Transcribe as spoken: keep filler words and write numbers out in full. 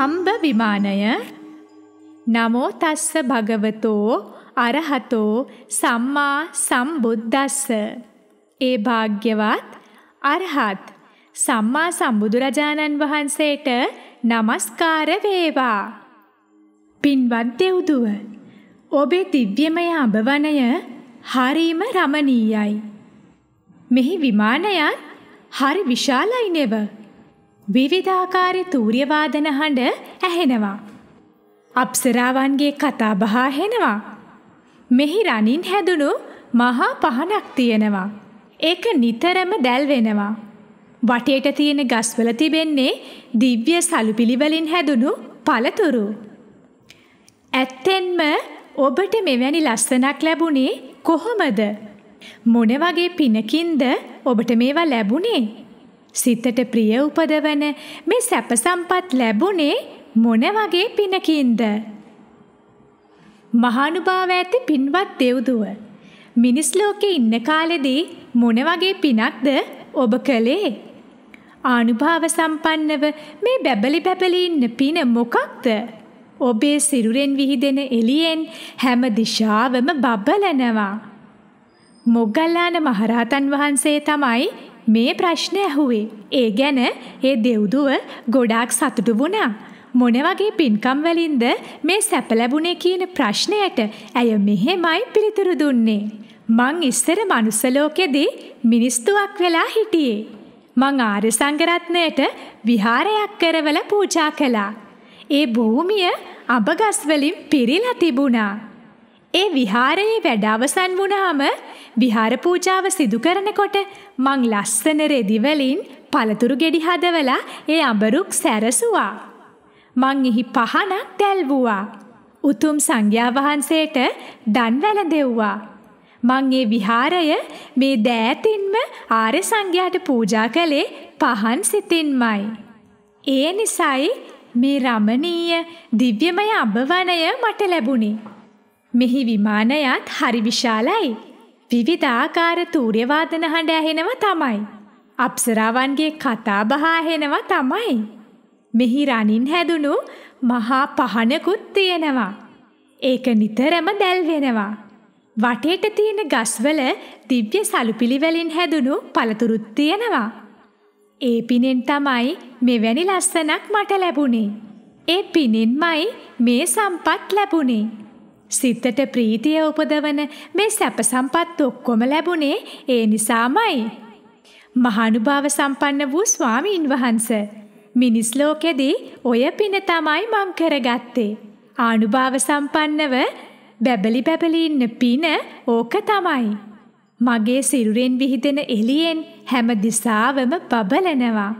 අම්බ විමානය නමෝ තස්ස භගවතෝ අරහතෝ සම්මා සම්බුද්දස්ස ඒ භාග්‍යවත් අරහත් සම්මා සම්බුදුරජාණන් වහන්සේට නමස්කාර වේවා. පින්වත් දෙව්දුව, ඔබේ දිව්‍යමය අඹවනය හරිම රමණීයයි. මෙහි විමානයත් හරි විශාලයි නෙව. විවිධාකාරී තූර්ය වාදන හඬ ඇහෙනවා. අප්සරාවන්ගේ කතා බහ ඇහෙනවා. මෙහි රණින් හැදුණු මහා පහනක් තියෙනවා. ඒක නිතරම දැල්වෙනවා. වටේට තියෙන ගස්වල තිබෙන්නේ දිව්‍ය සලුපිලි වලින් හැදුණු පළතුරු. ඇත්තෙන්ම ඔබට මෙවැනි ලස්සනක් ලැබුණේ කොහොමද? මොන වගේ පිනකින්ද ඔබට මේවා ලැබුණේ? සිතට ප්‍රිය උපදවන මේ සැප සම්පත් ලැබුණේ මොන වගේ පිනකින්ද? මහානුභාව ඇති පින්වත් දෙව්දුව, මිනිස් ලෝකේ ඉන්න කාලෙදී මොන වගේ පිනක්ද ඔබ කළේ? ආනුභාව සම්පන්නව මේ බැබලි බැබලි ඉන්න පින මොකක්ද? ඔබේ සිරුරෙන් විහිදෙන එළියෙන් හැම දිශාවම බබලනවා. මොග්ගල්ලාන මහරහතන් වහන්සේ තමයි මේ ප්‍රශ්නේ ඇහුවේ. ඒ ගැන ඒ දෙව්දුව ගොඩාක් සතුටු වුණා. මොන වගේ පින්කම් වලින්ද මේ සැප ලැබුණේ කියන ප්‍රශ්නයට ඇය මෙහෙමයි පිළිතුරු දුන්නේ. මං ඉස්සර මනුස්ස ලෝකෙදී මිනිස්තුවක් වෙලා හිටියේ. මං ආර්ය සංඝරත්නයට විහාරයක් කරවල පූජා කළා. ඒ භූමිය අඹගස් වලින් පිරීලා තිබුණා. ඒ විහාරයේ වැඩ අවසන් වුණාම විහාර පූජාව සිදු කරනකොට මං ලස්සන රෙදි වලින් පළතුරු ගෙඩි හදවලා ඒ අඹරුක් සැරසුවා. මං එහි පහනක් දැල්වුවා. උතුම් සංඝයා වහන්සේට දන් වැළඳෙව්වා. මං ඒ විහාරය මේ දෑතින්ම ආර්ය සංඝයාට පූජා කළේ පහන් සිතින්මයි. ඒ නිසායි මේ රමණීය දිව්‍යමය අඹවනය මට ලැබුණේ. මෙහි විමානයත් හරි විශාලයි. විවිධාකාර තූර්ය වාදන හඬ ඇහෙනවා තමයි. අප්සරාවන්ගේ කතා බහ ඇහෙනවා තමයි. මෙහි රණින් හැදුණු මහා පහනකුත් තියෙනවා. ඒක නිතරම දැල්වෙනවා. වටේට තියෙන ගස්වල දිව්‍ය සලුපිලි වලින් හැදුණු පළතුරුත් තියෙනවා. ඒ පිනෙන් තමයි මෙවැනි ලස්සනක් මට ලැබුණේ. ඒ පිනෙන්මයි මේ සම්පත් ලැබුණේ. සිතට ප්‍රීතිය උපදවන මේ සැප සම්පත් ඔක්කොම ලැබුණේ ඒ නිසාමයි. මහානුභාව සම්පන්න වූ ස්වාමීන් වහන්ස, මිනිස් ලෝකෙදී ඔය පින තමයි මං කරගත්තේ. ආනුභාව සම්පන්නව බැබලි බැබලි ඉන්න පින ඕක තමයි. මගේ සිරුරෙන් විහිදෙන එළියෙන් හැම දිසාවම බබලනවා.